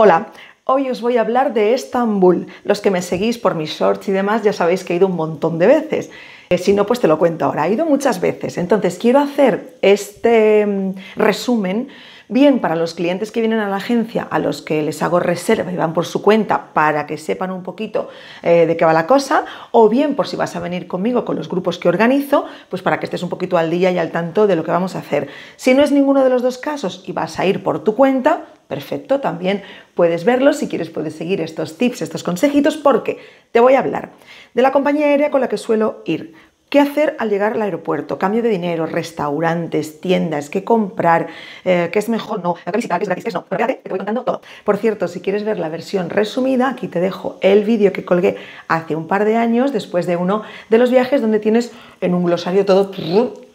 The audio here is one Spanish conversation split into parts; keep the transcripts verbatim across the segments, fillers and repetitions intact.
Hola, hoy os voy a hablar de Estambul. Los que me seguís por mis shorts y demás ya sabéis que he ido un montón de veces. Eh, si no, pues te lo cuento ahora. He ido muchas veces. Entonces, quiero hacer este mm, resumen bien para los clientes que vienen a la agencia, a los que les hago reserva y van por su cuenta para que sepan un poquito eh, de qué va la cosa, o bien por si vas a venir conmigo con los grupos que organizo, pues para que estés un poquito al día y al tanto de lo que vamos a hacer. Si no es ninguno de los dos casos y vas a ir por tu cuenta, perfecto, también puedes verlo. Si quieres puedes seguir estos tips, estos consejitos, porque te voy a hablar de la compañía aérea con la que suelo ir. ¿Qué hacer al llegar al aeropuerto? Cambio de dinero, restaurantes, tiendas, qué comprar, eh, qué es mejor, no, qué visitar, qué es gratis, qué es no. Pero fíjate, te voy contando todo. Por cierto, si quieres ver la versión resumida, aquí te dejo el vídeo que colgué hace un par de años, después de uno de los viajes, donde tienes en un glosario todo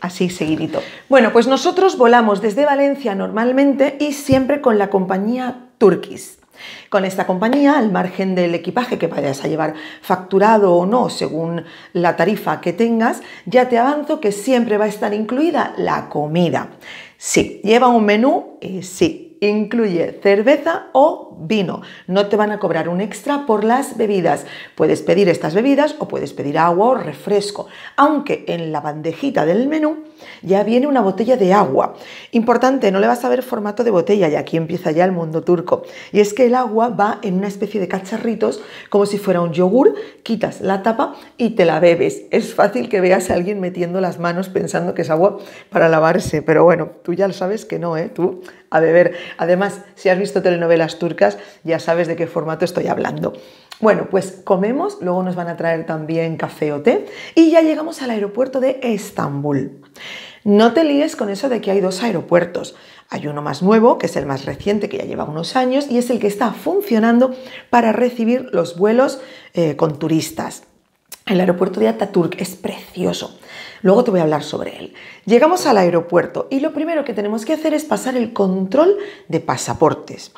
así seguidito. Bueno, pues nosotros volamos desde Valencia normalmente y siempre con la compañía Turkish. Con esta compañía, al margen del equipaje que vayas a llevar facturado o no, según la tarifa que tengas, ya te avanzo que siempre va a estar incluida la comida. Sí, lleva un menú y sí, incluye cerveza o vino. No te van a cobrar un extra por las bebidas. Puedes pedir estas bebidas o puedes pedir agua o refresco, aunque en la bandejita del menú ya viene una botella de agua. Importante, no le vas a ver formato de botella, y aquí empieza ya el mundo turco. Y es que el agua va en una especie de cacharritos, como si fuera un yogur, quitas la tapa y te la bebes. Es fácil que veas a alguien metiendo las manos pensando que es agua para lavarse, pero bueno, tú ya lo sabes que no, ¿eh? Tú a beber. Además, si has visto telenovelas turcas, ya sabes de qué formato estoy hablando. Bueno, pues comemos, luego nos van a traer también café o té y ya llegamos al aeropuerto de Estambul. No te líes con eso de que hay dos aeropuertos. Hay uno más nuevo, que es el más reciente, que ya lleva unos años, y es el que está funcionando para recibir los vuelos eh, con turistas. El aeropuerto de Atatürk es precioso. Luego te voy a hablar sobre él. Llegamos al aeropuerto y lo primero que tenemos que hacer es pasar el control de pasaportes.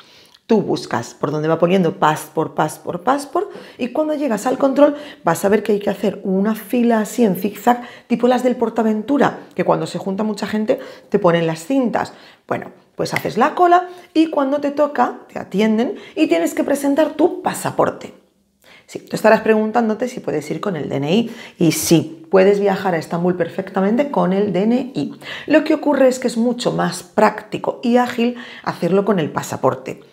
Tú buscas por donde va poniendo passport, passport, passport, y cuando llegas al control vas a ver que hay que hacer una fila así en zigzag, tipo las del Portaventura, que cuando se junta mucha gente te ponen las cintas. Bueno, pues haces la cola y cuando te toca te atienden y tienes que presentar tu pasaporte. Sí, tú estarás preguntándote si puedes ir con el D N I, y sí, puedes viajar a Estambul perfectamente con el D N I. Lo que ocurre es que es mucho más práctico y ágil hacerlo con el pasaporte.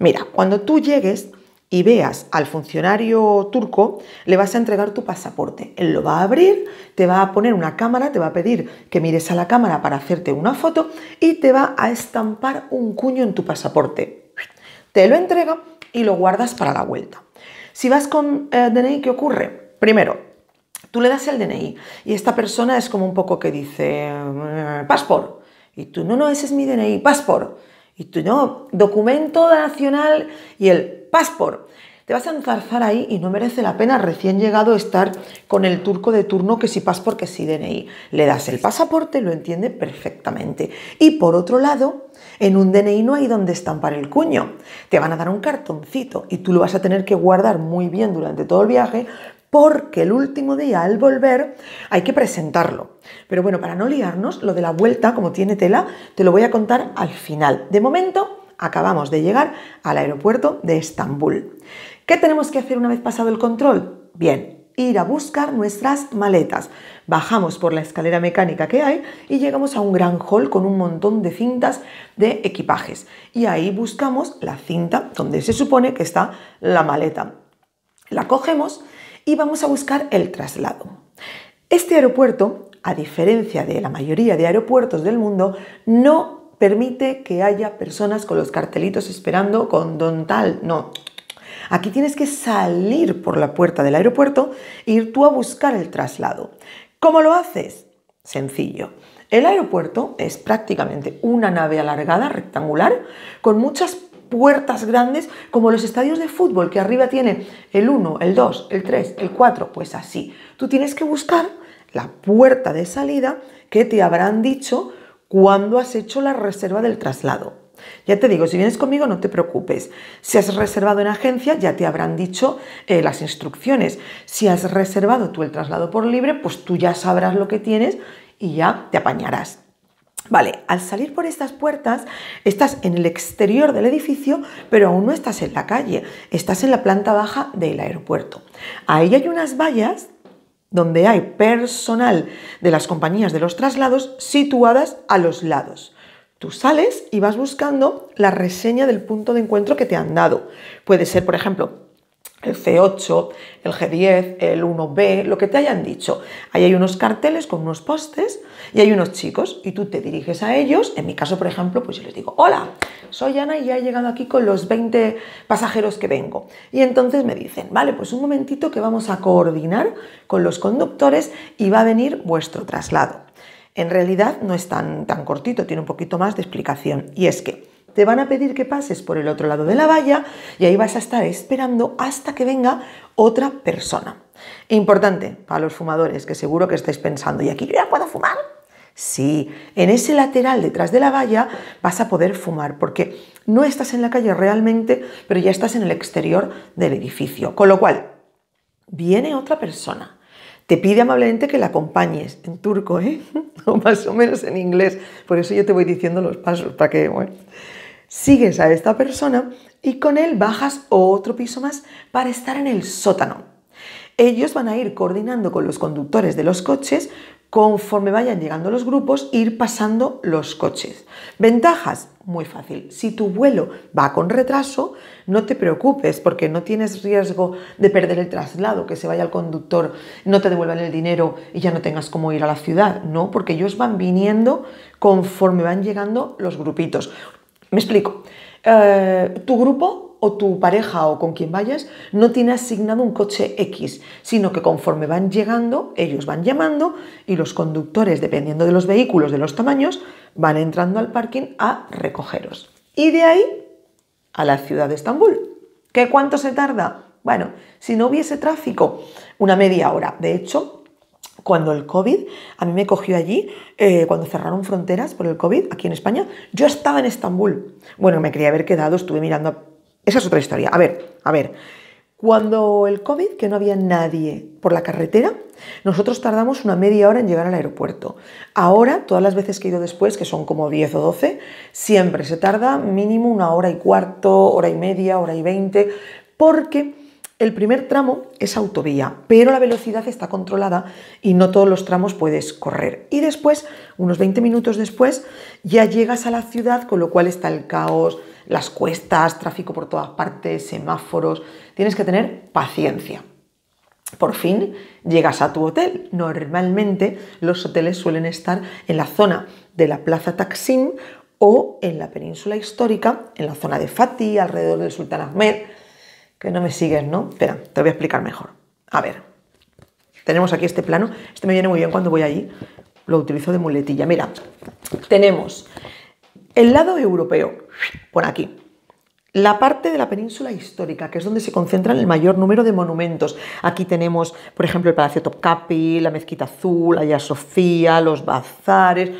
Mira, cuando tú llegues y veas al funcionario turco, le vas a entregar tu pasaporte. Él lo va a abrir, te va a poner una cámara, te va a pedir que mires a la cámara para hacerte una foto y te va a estampar un cuño en tu pasaporte. Te lo entrega y lo guardas para la vuelta. Si vas con eh, D N I, ¿qué ocurre? Primero, tú le das el D N I y esta persona es como un poco que dice, pasport. Y tú, no, no, ese es mi D N I, pasport. Y tú, no, documento nacional y el pasport. Te vas a enzarzar ahí y no merece la pena recién llegado estar con el turco de turno que si pasport, que si D N I. Le das el pasaporte, lo entiende perfectamente. Y por otro lado, en un D N I no hay donde estampar el cuño. Te van a dar un cartoncito y tú lo vas a tener que guardar muy bien durante todo el viaje, porque el último día al volver hay que presentarlo. Pero bueno, para no liarnos, lo de la vuelta, como tiene tela, te lo voy a contar al final. De momento, acabamos de llegar al aeropuerto de Estambul. ¿Qué tenemos que hacer una vez pasado el control? Bien, ir a buscar nuestras maletas. Bajamos por la escalera mecánica que hay y llegamos a un gran hall con un montón de cintas de equipajes. Y ahí buscamos la cinta donde se supone que está la maleta. La cogemos y vamos a buscar el traslado. Este aeropuerto, a diferencia de la mayoría de aeropuertos del mundo, no permite que haya personas con los cartelitos esperando con don tal, no. Aquí tienes que salir por la puerta del aeropuerto e ir tú a buscar el traslado. ¿Cómo lo haces? Sencillo. El aeropuerto es prácticamente una nave alargada, rectangular, con muchas puertas grandes, como los estadios de fútbol, que arriba tienen el uno, el dos, el tres, el cuatro, pues así. Tú tienes que buscar la puerta de salida que te habrán dicho cuando has hecho la reserva del traslado. Ya te digo, si vienes conmigo no te preocupes. Si has reservado en agencia ya te habrán dicho eh, las instrucciones. Si has reservado tú el traslado por libre, pues tú ya sabrás lo que tienes y ya te apañarás. Vale, al salir por estas puertas estás en el exterior del edificio, pero aún no estás en la calle, estás en la planta baja del aeropuerto. Ahí hay unas vallas donde hay personal de las compañías de los traslados situadas a los lados. Tú sales y vas buscando la reseña del punto de encuentro que te han dado. Puede ser, por ejemplo, el C ocho, el G diez, el uno B, lo que te hayan dicho. Ahí hay unos carteles con unos postes y hay unos chicos y tú te diriges a ellos. En mi caso, por ejemplo, pues yo les digo, hola, soy Ana y ya he llegado aquí con los veinte pasajeros que vengo. Y entonces me dicen, vale, pues un momentito que vamos a coordinar con los conductores y va a venir vuestro traslado. En realidad no es tan, tan cortito, tiene un poquito más de explicación y es que te van a pedir que pases por el otro lado de la valla y ahí vas a estar esperando hasta que venga otra persona. Importante para los fumadores, que seguro que estáis pensando, ¿y aquí yo ya puedo fumar? Sí, en ese lateral detrás de la valla vas a poder fumar porque no estás en la calle realmente, pero ya estás en el exterior del edificio. Con lo cual, viene otra persona. Te pide amablemente que la acompañes, en turco, ¿eh? O más o menos en inglés, por eso yo te voy diciendo los pasos, para que, bueno, sigues a esta persona y con él bajas otro piso más para estar en el sótano. Ellos van a ir coordinando con los conductores de los coches, conforme vayan llegando los grupos, ir pasando los coches. Ventajas, muy fácil, si tu vuelo va con retraso, no te preocupes porque no tienes riesgo de perder el traslado, que se vaya el conductor, no te devuelvan el dinero y ya no tengas cómo ir a la ciudad, no, porque ellos van viniendo conforme van llegando los grupitos. Me explico, eh, tu grupo o tu pareja o con quien vayas no tiene asignado un coche X, sino que conforme van llegando, ellos van llamando y los conductores, dependiendo de los vehículos, de los tamaños, van entrando al parking a recogeros. Y de ahí a la ciudad de Estambul. ¿Qué cuánto se tarda? Bueno, si no hubiese tráfico, una media hora. De hecho, cuando el COVID, a mí me cogió allí, eh, cuando cerraron fronteras por el COVID, aquí en España, yo estaba en Estambul. Bueno, me quería haber quedado, estuve mirando a... Esa es otra historia. A ver, a ver, cuando el COVID, que no había nadie por la carretera, nosotros tardamos una media hora en llegar al aeropuerto. Ahora, todas las veces que he ido después, que son como diez o doce, siempre se tarda mínimo una hora y cuarto, hora y media, hora y veinte, porque el primer tramo es autovía, pero la velocidad está controlada y no todos los tramos puedes correr. Y después, unos veinte minutos después, ya llegas a la ciudad, con lo cual está el caos, las cuestas, tráfico por todas partes, semáforos. Tienes que tener paciencia. Por fin llegas a tu hotel. Normalmente los hoteles suelen estar en la zona de la plaza Taksim o en la península histórica, en la zona de Fatih, alrededor del Sultán Ahmed. Que no me sigues, ¿no? Espera, te lo voy a explicar mejor. A ver, tenemos aquí este plano. Este me viene muy bien cuando voy allí. Lo utilizo de muletilla. Mira, tenemos el lado europeo, por aquí. La parte de la península histórica, que es donde se concentran el mayor número de monumentos. Aquí tenemos, por ejemplo, el Palacio Topkapi, la Mezquita Azul, Aya Sofía, los bazares...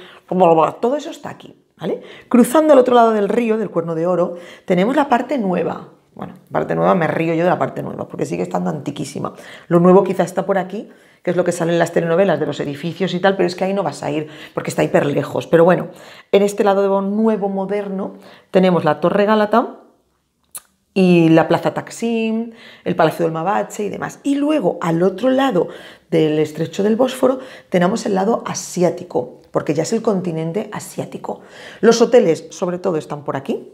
Todo eso está aquí, ¿vale? Cruzando al otro lado del río, del Cuerno de Oro, tenemos la parte nueva. Bueno, parte nueva, me río yo de la parte nueva, porque sigue estando antiquísima. Lo nuevo quizá está por aquí, que es lo que sale en las telenovelas de los edificios y tal, pero es que ahí no vas a ir, porque está hiper lejos. Pero bueno, en este lado nuevo, moderno, tenemos la Torre Gálata y la Plaza Taksim, el Palacio del Mabache y demás. Y luego, al otro lado del estrecho del Bósforo, tenemos el lado asiático, porque ya es el continente asiático. Los hoteles, sobre todo, están por aquí,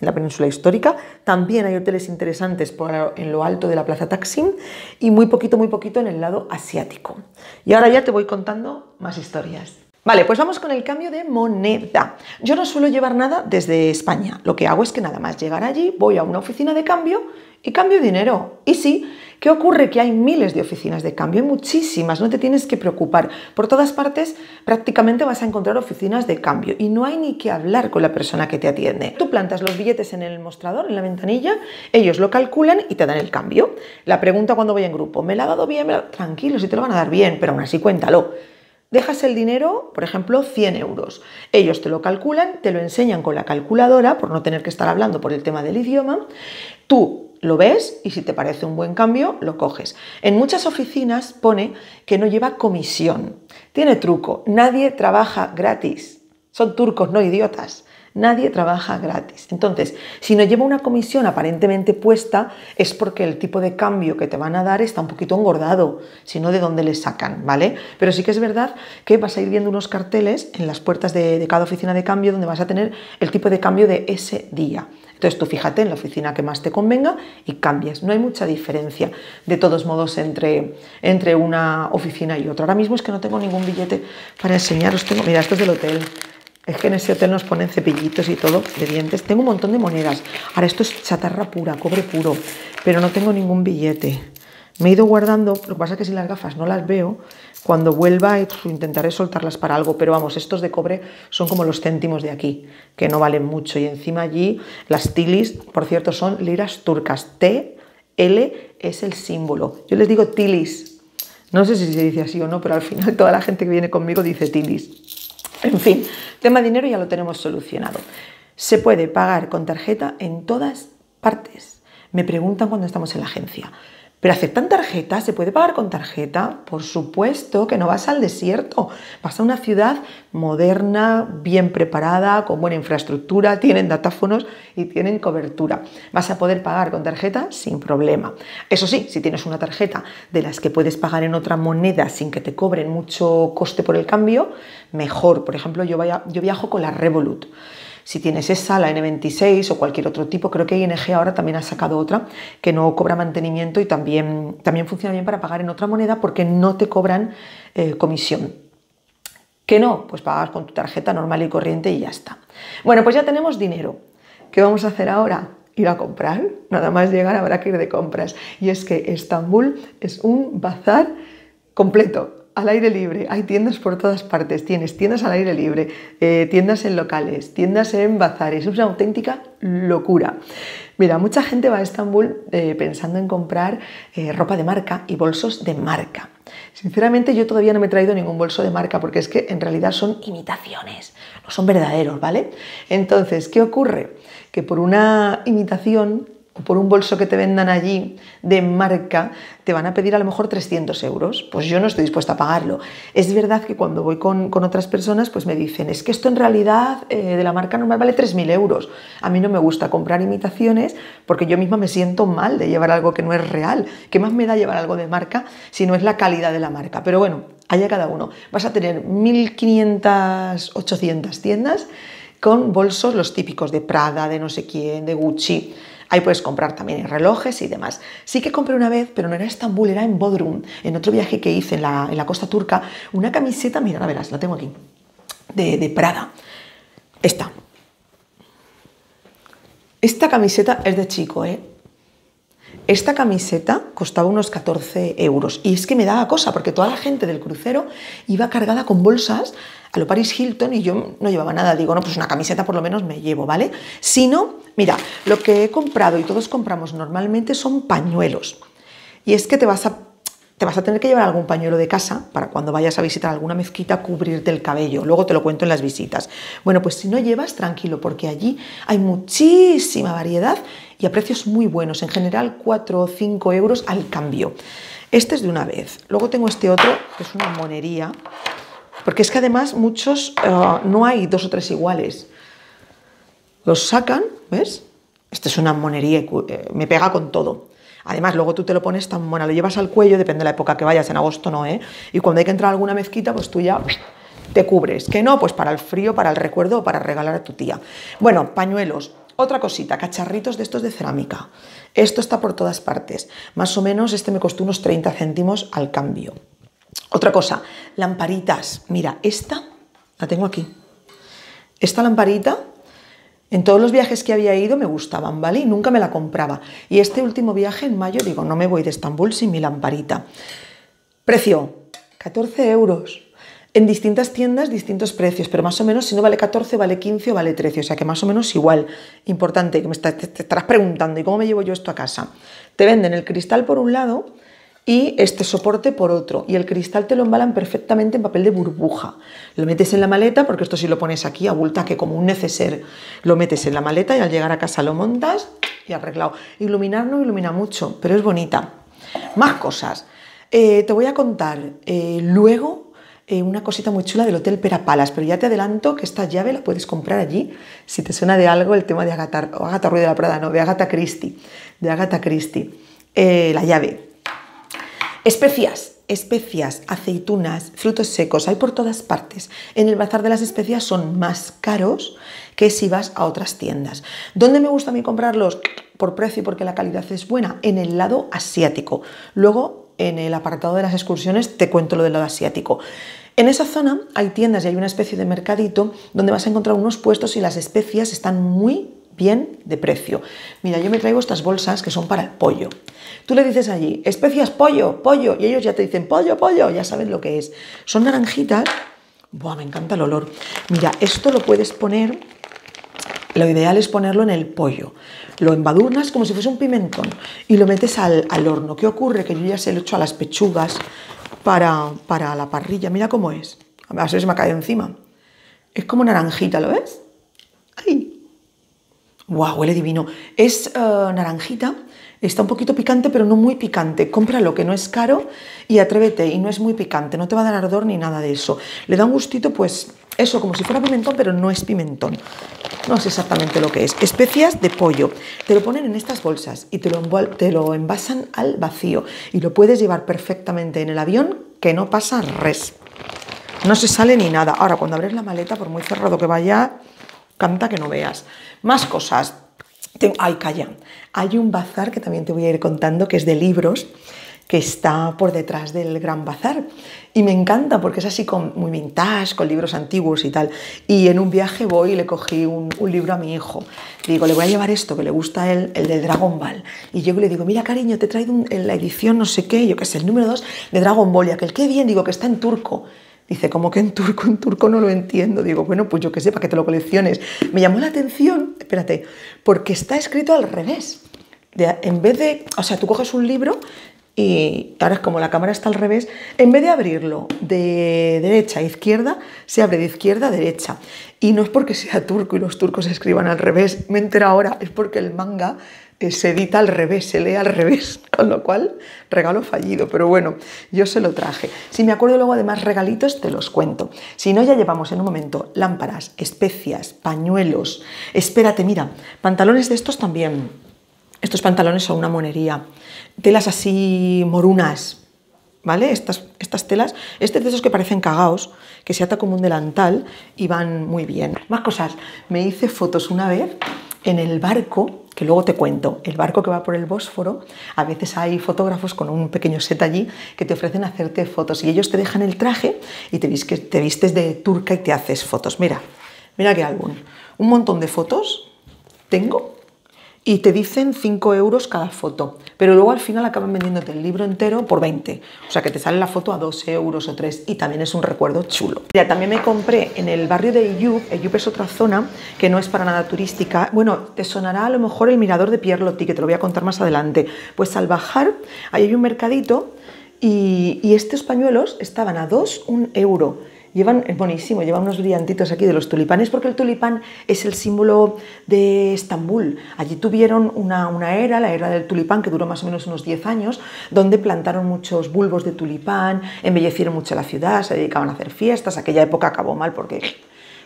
en la península histórica. También hay hoteles interesantes por en lo alto de la plaza Taksim y muy poquito, muy poquito en el lado asiático. Y ahora ya te voy contando más historias. Vale, pues vamos con el cambio de moneda. Yo no suelo llevar nada desde España. Lo que hago es que nada más llegar allí, voy a una oficina de cambio y cambio dinero. Y sí, ¿qué ocurre? Que hay miles de oficinas de cambio, hay muchísimas, no te tienes que preocupar. Por todas partes prácticamente vas a encontrar oficinas de cambio y no hay ni que hablar con la persona que te atiende. Tú plantas los billetes en el mostrador, en la ventanilla, ellos lo calculan y te dan el cambio. La pregunta cuando voy en grupo, ¿me la ha dado bien? Tranquilo, si te lo van a dar bien, pero aún así cuéntalo. Dejas el dinero, por ejemplo, cien euros. Ellos te lo calculan, te lo enseñan con la calculadora, por no tener que estar hablando por el tema del idioma. Tú lo ves y si te parece un buen cambio, lo coges. En muchas oficinas pone que no lleva comisión. Tiene truco, nadie trabaja gratis. Son turcos, no idiotas. Nadie trabaja gratis. Entonces, si no lleva una comisión aparentemente puesta, es porque el tipo de cambio que te van a dar está un poquito engordado, si no, ¿de dónde le sacan? ¿Vale? Pero sí que es verdad que vas a ir viendo unos carteles en las puertas de, de cada oficina de cambio donde vas a tener el tipo de cambio de ese día. Entonces tú fíjate en la oficina que más te convenga y cambias. No hay mucha diferencia, de todos modos, entre, entre una oficina y otra. Ahora mismo es que no tengo ningún billete para enseñaros. Tengo, mira, esto es del hotel. Es que en ese hotel nos ponen cepillitos y todo de dientes. Tengo un montón de monedas. Ahora, esto es chatarra pura, cobre puro, pero no tengo ningún billete. Me he ido guardando, lo que pasa es que si las gafas no las veo, cuando vuelva intentaré soltarlas para algo, pero vamos, estos de cobre son como los céntimos de aquí, que no valen mucho. Y encima allí las tilis, por cierto, son liras turcas. T, L es el símbolo. Yo les digo tilis. No sé si se dice así o no, pero al final toda la gente que viene conmigo dice tilis. En fin, tema dinero ya lo tenemos solucionado. Se puede pagar con tarjeta en todas partes. Me preguntan cuando estamos en la agencia, ¿pero aceptan tarjeta? ¿Se puede pagar con tarjeta? Por supuesto que no, vas al desierto, vas a una ciudad moderna, bien preparada, con buena infraestructura, tienen datáfonos y tienen cobertura. Vas a poder pagar con tarjeta sin problema. Eso sí, si tienes una tarjeta de las que puedes pagar en otra moneda sin que te cobren mucho coste por el cambio, mejor. Por ejemplo, yo, vaya, yo viajo con la Revolut. Si tienes esa, la N veintiséis o cualquier otro tipo, creo que I N G ahora también ha sacado otra que no cobra mantenimiento y también, también funciona bien para pagar en otra moneda porque no te cobran eh, comisión. ¿Qué no? Pues pagas con tu tarjeta normal y corriente y ya está. Bueno, pues ya tenemos dinero. ¿Qué vamos a hacer ahora? Ir a comprar. Nada más llegar habrá que ir de compras. Y es que Estambul es un bazar completo. Al aire libre, hay tiendas por todas partes, tienes tiendas al aire libre, eh, tiendas en locales, tiendas en bazares, es una auténtica locura. Mira, mucha gente va a Estambul eh, pensando en comprar eh, ropa de marca y bolsos de marca. Sinceramente, yo todavía no me he traído ningún bolso de marca porque es que en realidad son imitaciones, no son verdaderos, ¿vale? Entonces, ¿qué ocurre? Que por una imitación o por un bolso que te vendan allí de marca, te van a pedir a lo mejor trescientos euros, pues yo no estoy dispuesta a pagarlo. Es verdad que cuando voy con, con otras personas, pues me dicen, es que esto en realidad eh, de la marca normal vale tres mil euros. A mí no me gusta comprar imitaciones porque yo misma me siento mal de llevar algo que no es real. ¿Qué más me da llevar algo de marca si no es la calidad de la marca? Pero bueno, allá cada uno. Vas a tener mil quinientas, ochocientas tiendas con bolsos, los típicos de Prada, de no sé quién, de Gucci. Ahí puedes comprar también relojes y demás. Sí que compré una vez, pero no era Estambul, era en Bodrum, en otro viaje que hice en la, en la costa turca, una camiseta, mira, la verás, la tengo aquí, de, de Prada. Esta. Esta camiseta es de chico, ¿eh? Esta camiseta costaba unos catorce euros y es que me daba cosa porque toda la gente del crucero iba cargada con bolsas a lo Paris Hilton y yo no llevaba nada. Digo, no, pues una camiseta por lo menos me llevo, ¿vale? Si no, mira, lo que he comprado y todos compramos normalmente son pañuelos. Y es que te vas a, te vas a tener que llevar algún pañuelo de casa para cuando vayas a visitar alguna mezquita cubrirte el cabello. Luego te lo cuento en las visitas. Bueno, pues si no llevas, tranquilo, porque allí hay muchísima variedad y a precios muy buenos, en general cuatro o cinco euros al cambio. Este es de una vez. Luego tengo este otro, que es una monería, porque es que además muchos uh, no hay dos o tres iguales. Los sacan, ¿ves? Esta es una monería, eh, me pega con todo. Además, luego tú te lo pones tan mona, lo llevas al cuello, depende de la época que vayas, en agosto no, ¿eh? Y cuando hay que entrar a alguna mezquita, pues tú ya te cubres. ¿Qué no? Pues para el frío, para el recuerdo o para regalar a tu tía. Bueno, pañuelos. Otra cosita, cacharritos de estos de cerámica. Esto está por todas partes. Más o menos este me costó unos treinta céntimos al cambio. Otra cosa, lamparitas. Mira, esta la tengo aquí. Esta lamparita, en todos los viajes que había ido me gustaban, ¿vale? Y nunca me la compraba. Y este último viaje, en mayo, digo, no me voy de Estambul sin mi lamparita. Precio, catorce euros. En distintas tiendas, distintos precios, pero más o menos, si no vale catorce, vale quince o vale trece, o sea que más o menos igual. Importante, que me está, te, te estarás preguntando, ¿y cómo me llevo yo esto a casa? Te venden el cristal por un lado y este soporte por otro, y el cristal te lo embalan perfectamente en papel de burbuja. Lo metes en la maleta, porque esto si lo pones aquí, abulta que como un neceser, lo metes en la maleta y al llegar a casa lo montas y arreglado. Iluminar no ilumina mucho, pero es bonita. Más cosas. Eh, te voy a contar eh, luego eh, una cosita muy chula del Hotel Pera Palace, pero ya te adelanto que esta llave la puedes comprar allí, si te suena de algo el tema de Agatha, o Agatha Ruiz de la Prada, no, de Agatha Christie, de Agatha Christie, eh, la llave. Especias. Especias, aceitunas, frutos secos, hay por todas partes. En el bazar de las especias son más caros que si vas a otras tiendas. ¿Dónde me gusta a mí comprarlos? Por precio y porque la calidad es buena, en el lado asiático. Luego, en el apartado de las excursiones, te cuento lo del lado asiático. En esa zona hay tiendas y hay una especie de mercadito donde vas a encontrar unos puestos y las especias están muy bien de precio. Mira, yo me traigo estas bolsas que son para el pollo. Tú le dices allí, especias pollo, pollo, y ellos ya te dicen, pollo, pollo, ya saben lo que es. Son naranjitas. Buah, me encanta el olor. Mira, esto lo puedes poner, lo ideal es ponerlo en el pollo. Lo embadurnas como si fuese un pimentón y lo metes al, al horno. ¿Qué ocurre? Que yo ya se lo echo a las pechugas para, para la parrilla. Mira cómo es. A ver, se me ha caído encima. Es como naranjita, ¿lo ves? ¡Ay! ¡Guau! Wow, huele divino. Es uh, naranjita, está un poquito picante, pero no muy picante. Cómpralo, que no es caro, y atrévete, y no es muy picante, no te va a dar ardor ni nada de eso. Le da un gustito, pues, eso, como si fuera pimentón, pero no es pimentón. No sé exactamente lo que es. Especias de pollo. Te lo ponen en estas bolsas y te lo, te lo envasan al vacío. Y lo puedes llevar perfectamente en el avión, que no pasa res. No se sale ni nada. Ahora, cuando abres la maleta, por muy cerrado que vaya, canta que no veas. Más cosas. Ay, calla. Hay un bazar que también te voy a ir contando, que es de libros, que está por detrás del Gran Bazar. Y me encanta porque es así con, muy vintage, con libros antiguos y tal. Y en un viaje voy y le cogí un, un libro a mi hijo. Le digo, le voy a llevar esto, que le gusta a él, el de Dragon Ball. Y yo le digo, mira cariño, te he traído un, en la edición no sé qué, yo que sé, el número dos de Dragon Ball. Y aquel, qué bien, digo, que está en turco. Dice, ¿cómo que en turco? En turco no lo entiendo. Digo, bueno, pues yo que sé, para que te lo colecciones. Me llamó la atención, espérate, porque está escrito al revés. De, en vez de, o sea, tú coges un libro y ahora es como la cámara está al revés, en vez de abrirlo de derecha a izquierda, se abre de izquierda a derecha. Y no es porque sea turco y los turcos escriban al revés, me entero ahora, es porque el manga se edita al revés, se lee al revés, con lo cual regalo fallido, pero bueno, yo se lo traje. Si me acuerdo luego de más regalitos te los cuento. Si no, ya llevamos en un momento lámparas, especias, pañuelos. Espérate, mira, pantalones de estos también. Estos pantalones son una monería. Telas así morunas, ¿vale? Estas, estas telas, este es de esos que parecen cagaos, que se ata como un delantal y van muy bien. Más cosas, me hice fotos una vez en el barco, que luego te cuento, el barco que va por el Bósforo, a veces hay fotógrafos con un pequeño set allí que te ofrecen hacerte fotos y ellos te dejan el traje y te, vis te vistes de turca y te haces fotos. Mira, mira qué álbum. Un montón de fotos tengo y te dicen cinco euros cada foto, pero luego al final acaban vendiéndote el libro entero por veinte, o sea que te sale la foto a dos euros o tres y también es un recuerdo chulo. Mira, también me compré en el barrio de Eyup. Eyup es otra zona que no es para nada turística. Bueno, te sonará a lo mejor el mirador de Pierre Lotti, que te lo voy a contar más adelante. Pues al bajar, ahí hay un mercadito y, y estos pañuelos estaban a dos, un euro. Llevan, es buenísimo, llevan unos brillantitos aquí de los tulipanes, porque el tulipán es el símbolo de Estambul. Allí tuvieron una, una era, la era del tulipán, que duró más o menos unos diez años, donde plantaron muchos bulbos de tulipán, embellecieron mucho la ciudad, se dedicaban a hacer fiestas. Aquella época acabó mal porque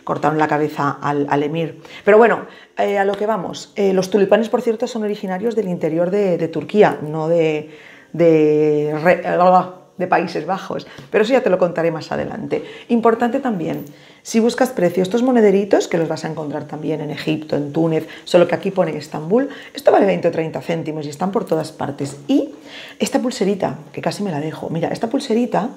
cortaron la cabeza al, al emir. Pero bueno, eh, a lo que vamos. Eh, los tulipanes, por cierto, son originarios del interior de, de Turquía, no de... de re, de Países Bajos, pero eso ya te lo contaré más adelante. Importante también, si buscas precio, estos monederitos, que los vas a encontrar también en Egipto, en Túnez, solo que aquí pone Estambul, esto vale veinte o treinta céntimos y están por todas partes. Y esta pulserita, que casi me la dejo, mira, esta pulserita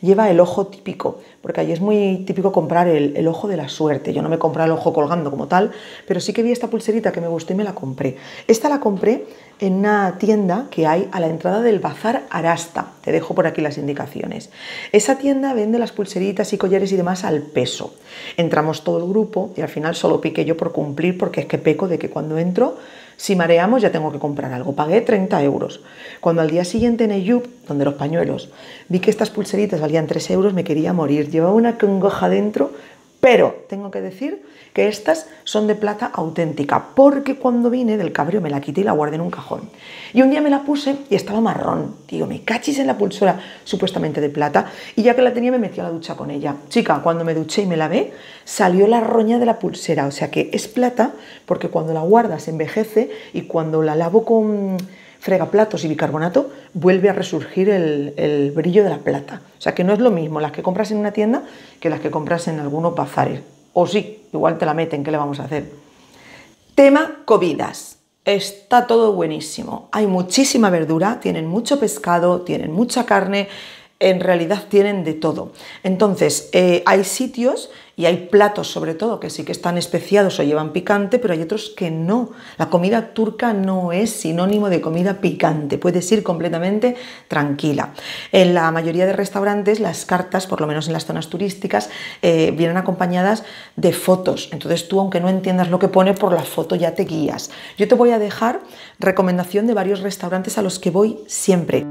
lleva el ojo típico, porque allí es muy típico comprar el, el ojo de la suerte. Yo no me compré el ojo colgando como tal, pero sí que vi esta pulserita que me gustó y me la compré. Esta la compré en una tienda que hay a la entrada del bazar Arasta, te dejo por aquí las indicaciones. Esa tienda vende las pulseritas y collares y demás al peso. Entramos todo el grupo y al final solo piqué yo por cumplir, porque es que peco de que cuando entro, si mareamos ya tengo que comprar algo. Pagué treinta euros. Cuando al día siguiente en Eyup, donde los pañuelos, vi que estas pulseritas valían tres euros, me quería morir. Llevaba una congoja dentro Pero tengo que decir que estas son de plata auténtica, porque cuando vine del cabrio me la quité y la guardé en un cajón. Y un día me la puse y estaba marrón. Digo, me cachis en la pulsera supuestamente de plata, y ya que la tenía me metí a la ducha con ella. Chica, cuando me duché y me lavé, salió la roña de la pulsera, o sea que es plata, porque cuando la guardas envejece y cuando la lavo con fregaplatos y bicarbonato vuelve a resurgir el, el brillo de la plata. O sea que no es lo mismo las que compras en una tienda que las que compras en algunos bazares. O sí, igual te la meten, ¿qué le vamos a hacer? Tema comidas. Está todo buenísimo. Hay muchísima verdura, tienen mucho pescado, tienen mucha carne, en realidad tienen de todo. Entonces, eh, hay sitios y hay platos sobre todo que sí que están especiados o llevan picante, pero hay otros que no. La comida turca no es sinónimo de comida picante, puedes ir completamente tranquila. En la mayoría de restaurantes las cartas, por lo menos en las zonas turísticas, eh, vienen acompañadas de fotos. Entonces tú, aunque no entiendas lo que pone, por la foto ya te guías. Yo te voy a dejar recomendación de varios restaurantes a los que voy siempre.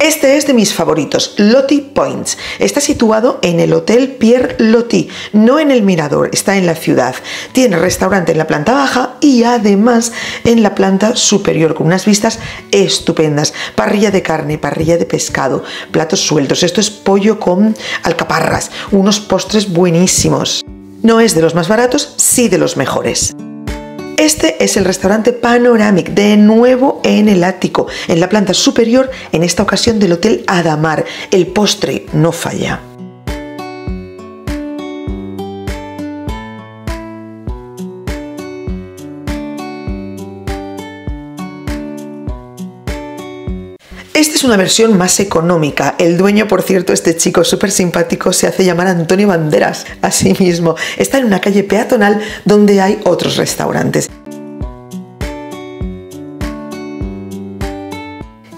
Este es de mis favoritos, LottiPoints. Está situado en el Hotel Pierre Lotti, no en el mirador, está en la ciudad. Tiene restaurante en la planta baja y además en la planta superior, con unas vistas estupendas. Parrilla de carne, parrilla de pescado, platos sueltos. Esto es pollo con alcaparras, unos postres buenísimos. No es de los más baratos, sí de los mejores. Este es el restaurante Panoramic, de nuevo en el ático, en la planta superior, en esta ocasión del Hotel Adamar. El postre no falla. Esta es una versión más económica. El dueño, por cierto, este chico súper simpático, se hace llamar Antonio Banderas a sí mismo. Está en una calle peatonal donde hay otros restaurantes.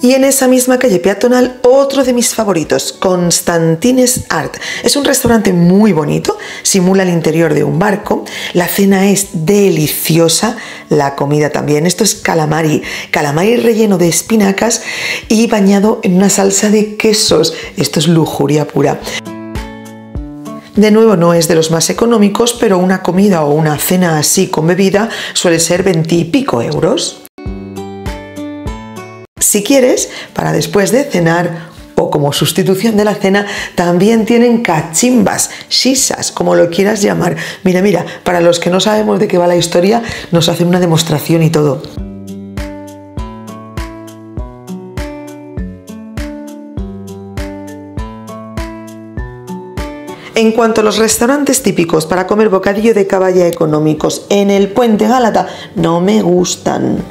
Y en esa misma calle peatonal, otro de mis favoritos, Constantine's Ark. Es un restaurante muy bonito, simula el interior de un barco, la cena es deliciosa, la comida también. Esto es calamari, calamari relleno de espinacas y bañado en una salsa de quesos. Esto es lujuria pura. De nuevo, no es de los más económicos, pero una comida o una cena así con bebida suele ser veinte y pico euros. Si quieres, para después de cenar o como sustitución de la cena, también tienen cachimbas, shisas, como lo quieras llamar. Mira, mira, para los que no sabemos de qué va la historia, nos hacen una demostración y todo. En cuanto a los restaurantes típicos para comer bocadillo de caballa económicos en el Puente Gálata, no me gustan.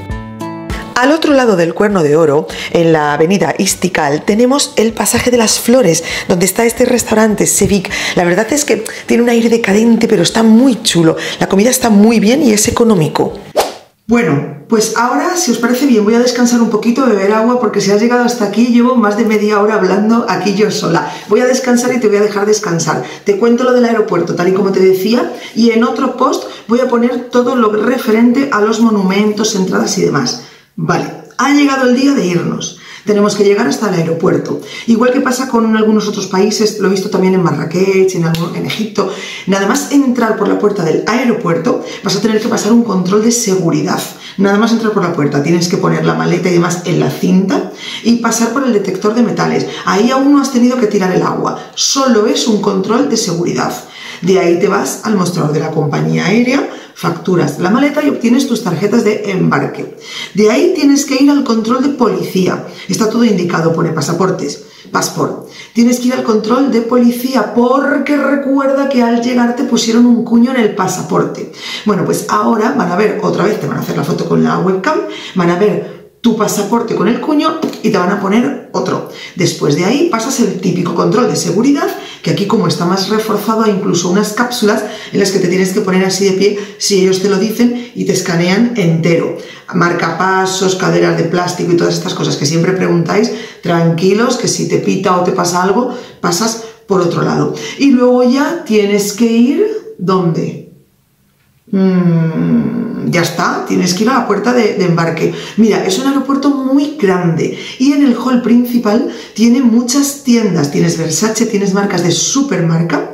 Al otro lado del Cuerno de Oro, en la avenida Istikal, tenemos el Pasaje de las Flores, donde está este restaurante Sevik. La verdad es que tiene un aire decadente, pero está muy chulo. La comida está muy bien y es económico. Bueno, pues ahora, si os parece bien, voy a descansar un poquito, beber agua, porque si has llegado hasta aquí, llevo más de media hora hablando aquí yo sola. Voy a descansar y te voy a dejar descansar. Te cuento lo del aeropuerto, tal y como te decía, y en otro post voy a poner todo lo referente a los monumentos, entradas y demás. Vale, ha llegado el día de irnos. Tenemos que llegar hasta el aeropuerto. Igual que pasa con algunos otros países, lo he visto también en Marrakech, en, algún, en Egipto. Nada más entrar por la puerta del aeropuerto, vas a tener que pasar un control de seguridad. Nada más entrar por la puerta, tienes que poner la maleta y demás en la cinta y pasar por el detector de metales. Ahí aún no has tenido que tirar el agua. Solo es un control de seguridad. De ahí te vas al mostrador de la compañía aérea, facturas la maleta y obtienes tus tarjetas de embarque. De ahí tienes que ir al control de policía. Está todo indicado, pone pasaportes, pasaporte. Tienes que ir al control de policía porque recuerda que al llegar te pusieron un cuño en el pasaporte. Bueno, pues ahora van a ver, otra vez te van a hacer la foto con la webcam, van a ver tu pasaporte con el cuño y te van a poner otro. Después de ahí pasas el típico control de seguridad, que aquí como está más reforzado hay incluso unas cápsulas en las que te tienes que poner así de pie si ellos te lo dicen y te escanean entero. Marcapasos, caderas de plástico y todas estas cosas que siempre preguntáis, tranquilos, que si te pita o te pasa algo, pasas por otro lado. Y luego ya tienes que ir, ¿dónde? Mmm... Ya está, tienes que ir a la puerta de, de embarque. Mira, es un aeropuerto muy grande y en el hall principal tiene muchas tiendas. Tienes Versace, tienes marcas de supermarca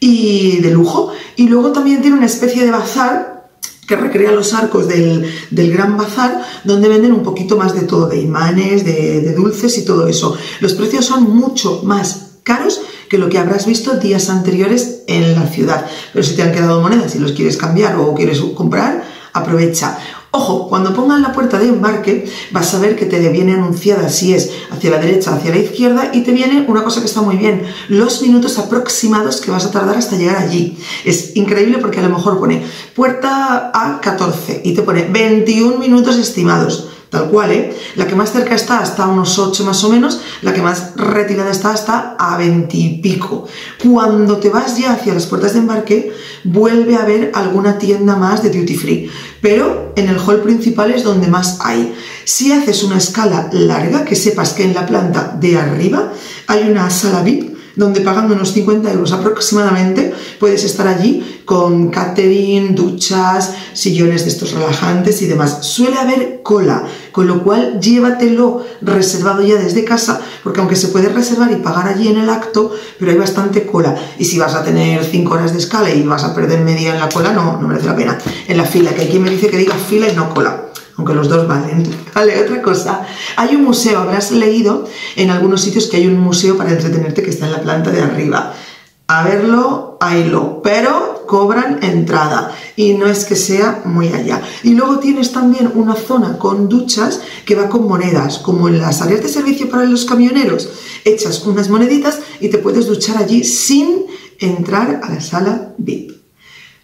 y de lujo. Y luego también tiene una especie de bazar que recrea los arcos del, del Gran Bazar, donde venden un poquito más de todo, de imanes, de, de dulces y todo eso. Los precios son mucho más caros que lo que habrás visto días anteriores en la ciudad. Pero si te han quedado monedas y los quieres cambiar o quieres comprar, aprovecha. Ojo, cuando pongan la puerta de embarque vas a ver que te viene anunciada si es hacia la derecha, hacia la izquierda, y te viene una cosa que está muy bien, los minutos aproximados que vas a tardar hasta llegar allí. Es increíble porque a lo mejor pone puerta A catorce y te pone veintiún minutos estimados, tal cual, ¿eh? La que más cerca está hasta unos ocho más o menos, la que más retirada está hasta a veinte y pico. Cuando te vas ya hacia las puertas de embarque, vuelve a haber alguna tienda más de duty free, pero en el hall principal es donde más hay. Si haces una escala larga, que sepas que en la planta de arriba hay una sala V I P, donde pagando unos cincuenta euros aproximadamente puedes estar allí con catering, duchas, sillones de estos relajantes y demás. Suele haber cola, con lo cual llévatelo reservado ya desde casa, porque aunque se puede reservar y pagar allí en el acto, pero hay bastante cola. Y si vas a tener cinco horas de escala y vas a perder media en la cola, no, no merece la pena. En la fila, que hay quien me dice que diga fila y no cola, aunque los dos valen. Vale, otra cosa, hay un museo, habrás leído en algunos sitios que hay un museo para entretenerte que está en la planta de arriba. A verlo, haylo, pero cobran entrada y no es que sea muy allá. Y luego tienes también una zona con duchas que va con monedas, como en las áreas de servicio para los camioneros, echas unas moneditas y te puedes duchar allí sin entrar a la sala V I P.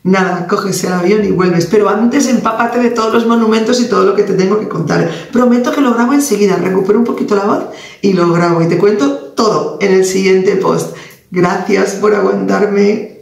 Nada, coges el avión y vuelves, pero antes empápate de todos los monumentos y todo lo que te tengo que contar. Prometo que lo grabo enseguida, recupero un poquito la voz y lo grabo y te cuento todo en el siguiente post. Gracias por aguantarme.